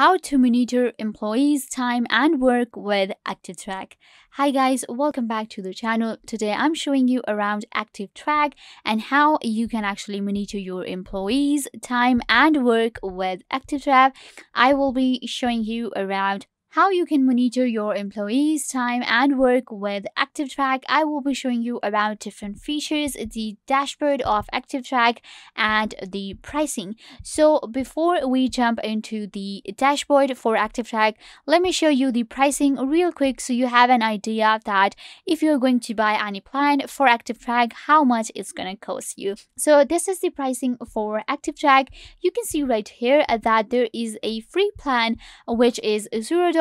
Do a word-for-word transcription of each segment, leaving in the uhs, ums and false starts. how to monitor employees' time and work with ActivTrak. Hi guys, welcome back to the channel. Today I'm showing you around ActivTrak and how you can actually monitor your employees' time and work with ActivTrak. I will be showing you around how you can monitor your employees' time and work with ActivTrak. I will be showing you about different features, the dashboard of ActivTrak, and the pricing. So before we jump into the dashboard for ActivTrak, let me show you the pricing real quick so you have an idea that if you're going to buy any plan for ActivTrak, how much it's gonna cost you. So this is the pricing for ActivTrak. You can see right here that there is a free plan which is zero dollars.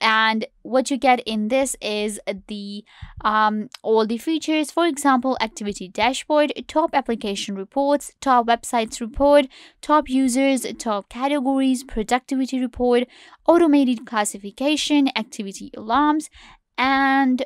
And what you get in this is the um, all the features, for example, activity dashboard, top application reports, top websites report, top users, top categories, productivity report, automated classification, activity alarms, and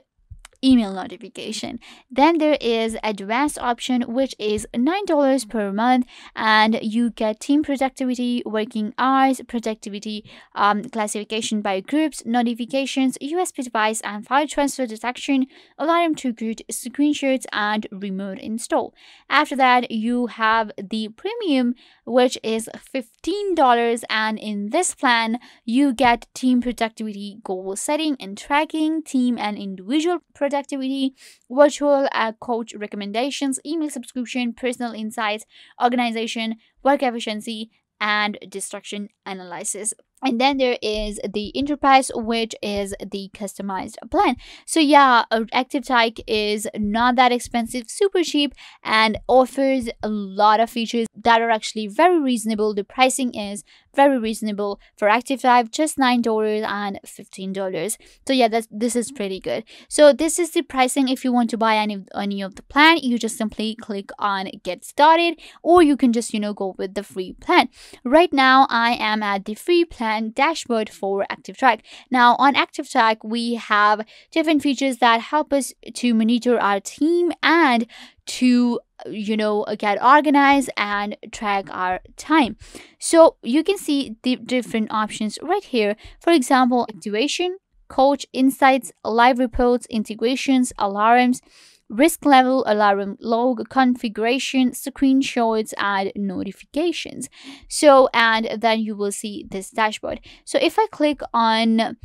email notification. Then there is advanced option, which is nine dollars per month, and you get team productivity, working hours, productivity um, classification by groups, notifications, U S B device and file transfer detection, alarm triggered, screenshots, and remote install. After that, you have the premium, which is fifteen dollars, and in this plan you get team productivity, goal setting and tracking, team and individual productivity productivity, virtual uh, coach recommendations, email subscription, personal insights, organization, work efficiency, and distraction analysis. And then there is the enterprise, which is the customized plan. So yeah, ActivTrak is not that expensive, super cheap, and offers a lot of features that are actually very reasonable. The pricing is very reasonable for ActivTrak, just nine dollars and fifteen dollars. So yeah, that's, this is pretty good. So this is the pricing. If you want to buy any, any of the plan, you just simply click on get started, or you can just, you know, go with the free plan. Right now, I am at the free plan dashboard for ActivTrak. Now on ActivTrak, we have different features that help us to monitor our team and to, you know, get organized and track our time. So you can see the different options right here. For example, activation, coach, insights, live reports, integrations, alarms, risk level, alarm log, configuration, screenshots, and notifications. So, and then you will see this dashboard. So if I click on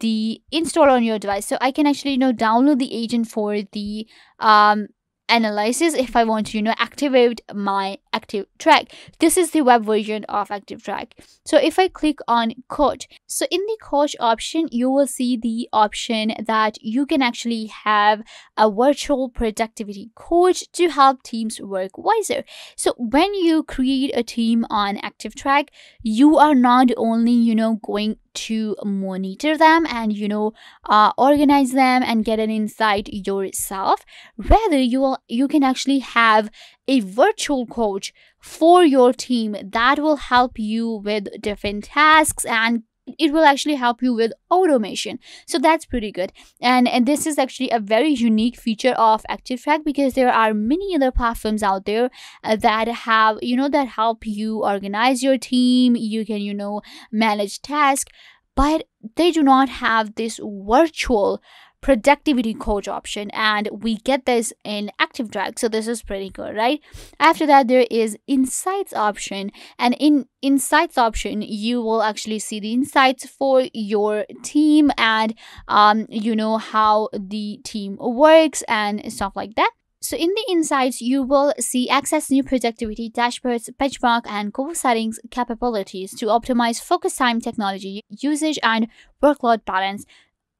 the install on your device, so I can actually, you know, download the agent for the um analysis if I want to, you know, activate my ActivTrak. This is the web version of ActivTrak. So if I click on coach, so in the coach option, you will see the option that you can actually have a virtual productivity coach to help teams work wiser. So when you create a team on ActivTrak, you are not only, you know, going to monitor them and, you know, uh, organize them and get an insight yourself, rather you will you can actually have a virtual coach for your team that will help you with different tasks, and it will actually help you with automation. So that's pretty good, and and this is actually a very unique feature of ActivTrak, because there are many other platforms out there uh, that have, you know, that help you organize your team. You can, you know, manage tasks, but they do not have this virtual productivity coach option, and we get this in ActivTrak. So this is pretty good, right? After that, there is insights option, and in insights option you will actually see the insights for your team, and um you know, how the team works and stuff like that. So in the insights, you will see access new productivity dashboards, benchmark and goal settings, capabilities to optimize focus time, technology usage, and workload balance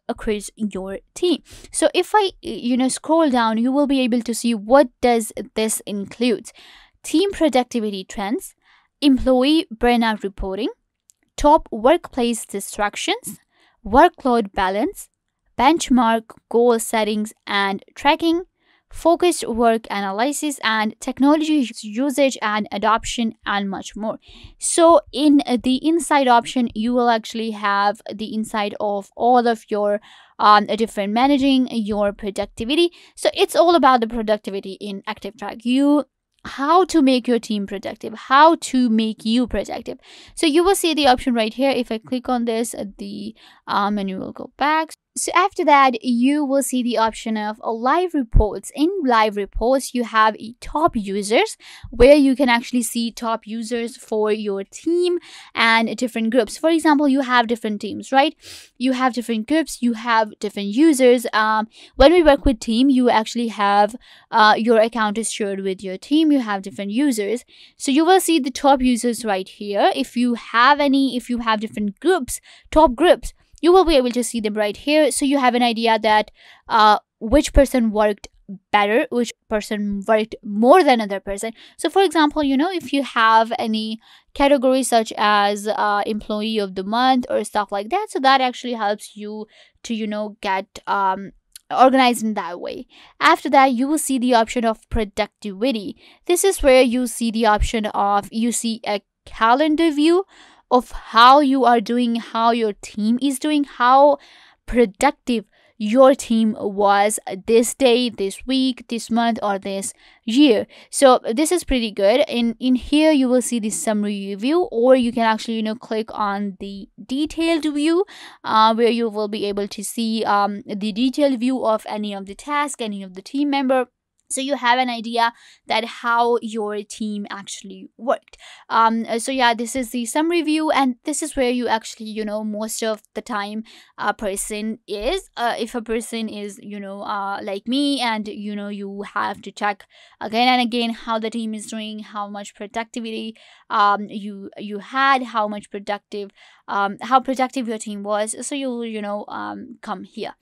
across your team. So if I, you know, scroll down, you will be able to see what does this include: team productivity trends, employee burnout reporting, top workplace distractions, workload balance, benchmark, goal settings and tracking, focused work analysis, and technology usage and adoption, and much more. So in the inside option, you will actually have the insight of all of your um different managing your productivity. So it's all about the productivity in ActivTrak. You how to make your team productive, how to make you productive. So you will see the option right here. If I click on this, the uh, menu will go back. So after that, you will see the option of live reports. In live reports, you have a top users where you can actually see top users for your team and different groups. For example, you have different teams, right? You have different groups, you have different users. Um, when we work with team, you actually have uh, your account is shared with your team. You have different users. So you will see the top users right here. If you have any, if you have different groups, top groups, you will be able to see them right here. So you have an idea that uh, which person worked better, which person worked more than another person. So for example, you know, if you have any categories such as uh, employee of the month or stuff like that, so that actually helps you to, you know, get um, organized in that way. After that, you will see the option of productivity. This is where you see the option of, you see a calendar view of how you are doing, how your team is doing, how productive your team was this day, this week, this month, or this year. So this is pretty good. In in here, you will see the summary review, or you can actually, you know, click on the detailed view, uh, where you will be able to see um, the detailed view of any of the task, any of the team member. So you have an idea that how your team actually worked. Um, so yeah, this is the summary view, and this is where you actually, you know, most of the time a person is. Uh, if a person is, you know, uh, like me, and you know, you have to check again and again how the team is doing, how much productivity um, you you had, how much productive, um, how productive your team was. So you'll, you know, um, come here.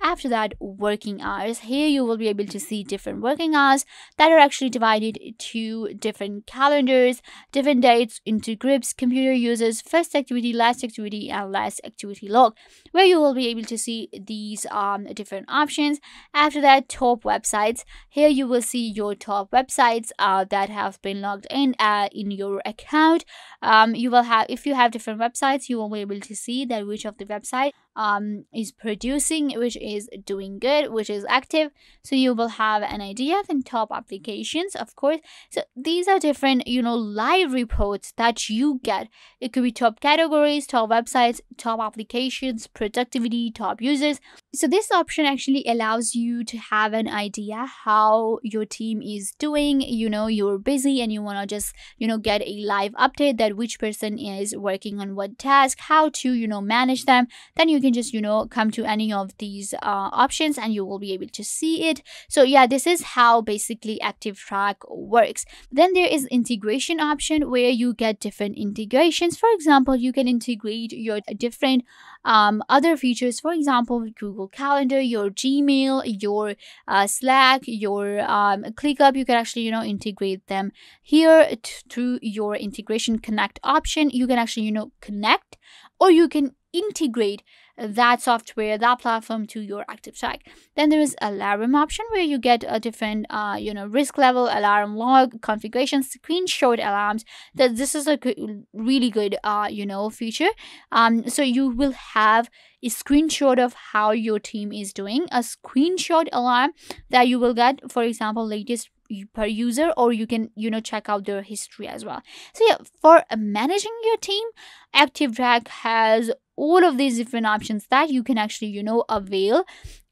After that, working hours. Here you will be able to see different working hours that are actually divided to different calendars, different dates, into groups, computer users, first activity, last activity, and last activity log, where you will be able to see these um, different options. After that, top websites. Here you will see your top websites uh, that have been logged in uh, in your account. Um, you will have, if you have different websites, you will be able to see that which of the website um is producing, which is doing good, which is active. So you will have an idea. Then top applications, of course. So these are different, you know, live reports that you get. It could be top categories, top websites, top applications, productivity, top users. So this option actually allows you to have an idea how your team is doing. You know, you're busy and you want to just, you know, get a live update that which person is working on what task, how to, you know, manage them. Then you can just, you know, come to any of these uh, options and you will be able to see it. So yeah, this is how basically ActivTrak works. Then there is integration option where you get different integrations. For example, you can integrate your different um, other features. For example, Google Calendar, your Gmail, your uh, Slack, your um, ClickUp. You can actually, you know, integrate them here through your integration connect option. You can actually, you know, connect, or you can integrate that software, that platform to your ActivTrak. Then there is alarm option where you get a different, uh, you know, risk level, alarm log, configuration, screenshot alarms. That this is a good, really good, uh, you know, feature. Um, so you will have a screenshot of how your team is doing, a screenshot alarm that you will get, for example, latest per user, or you can, you know, check out their history as well. So yeah, for managing your team, ActivTrak has all of these different options that you can actually, you know, avail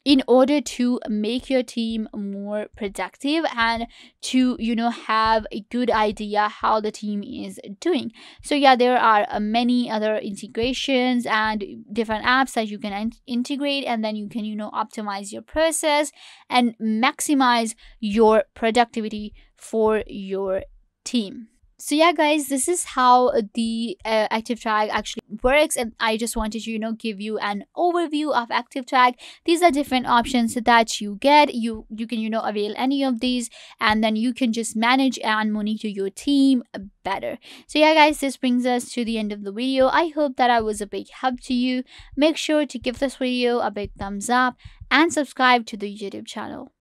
in order to make your team more productive and to, you know, have a good idea how the team is doing. So yeah, there are uh, many other integrations and different apps that you can in integrate, and then you can, you know, optimize your process and maximize your productivity for your team. So yeah, guys, this is how the uh, ActivTrak actually works, and I just wanted to, you know, give you an overview of ActivTrak. These are different options that you get. You you can, you know, avail any of these, and then you can just manage and monitor your team better. So yeah, guys, this brings us to the end of the video. I hope that I was a big help to you. Make sure to give this video a big thumbs up and subscribe to the YouTube channel.